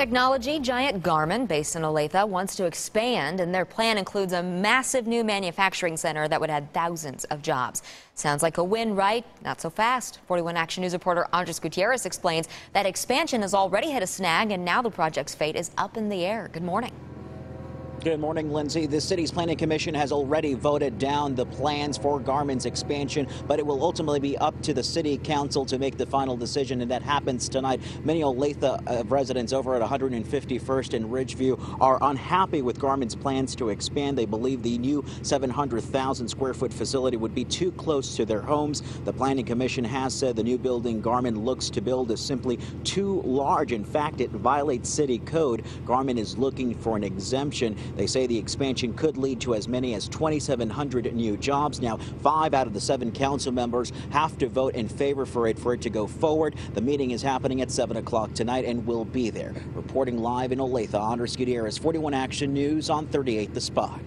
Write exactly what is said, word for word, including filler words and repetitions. Technology giant Garmin, based in Olathe, wants to expand, and their plan includes a massive new manufacturing center that would add thousands of jobs. Sounds like a win, right? Not so fast. forty-one Action News reporter Andres Gutierrez explains that expansion has already hit a snag, and now the project's fate is up in the air. Good morning. Good morning, Lindsay. The city's planning commission has already voted down the plans for Garmin's expansion, but it will ultimately be up to the city council to make the final decision, and that happens tonight. Many Olathe residents over at one hundred fifty-first and Ridgeview are unhappy with Garmin's plans to expand. They believe the new seven hundred thousand square foot facility would be too close to their homes. The planning commission has said the new building Garmin looks to build is simply too large. In fact, it violates city code. Garmin is looking for an exemption. They say the expansion could lead to as many as twenty-seven hundred new jobs. Now, five out of the seven council members have to vote in favor for it for it to go forward. The meeting is happening at seven o'clock tonight, and we'll be there. Reporting live in Olathe, Andres Gutierrez, forty-one Action News on thirty-eight The Spot.